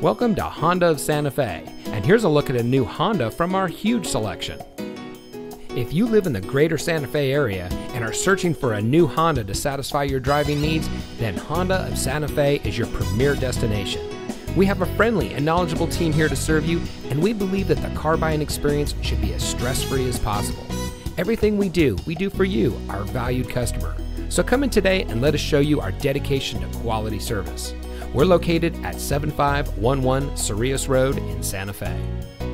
Welcome to Honda of Santa Fe, and here's a look at a new Honda from our huge selection. If you live in the greater Santa Fe area and are searching for a new Honda to satisfy your driving needs, then Honda of Santa Fe is your premier destination. We have a friendly and knowledgeable team here to serve you, and we believe that the car buying experience should be as stress-free as possible. Everything we do for you, our valued customer. So come in today and let us show you our dedication to quality service. We're located at 7511 Cerrillos Road in Santa Fe.